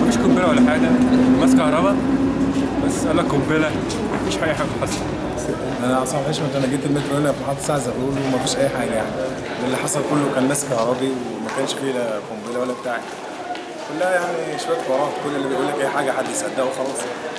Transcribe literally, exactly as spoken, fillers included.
مفيش قنبله ولا حاجه، ماس كهرباء بس قال لك قنبله، مفيش اي حاجه حصلت. انا اصلا حشمت انا جيت المترو هنا في محطه سعد زغلول ومفيش اي حاجه، يعني اللي حصل كله كان ماس كهربي وما كانش فيه لا قنبله ولا بتاع، كلها يعني شويه قرارات، كل اللي بيقول لك اي حاجه حد يصدقه وخلاص.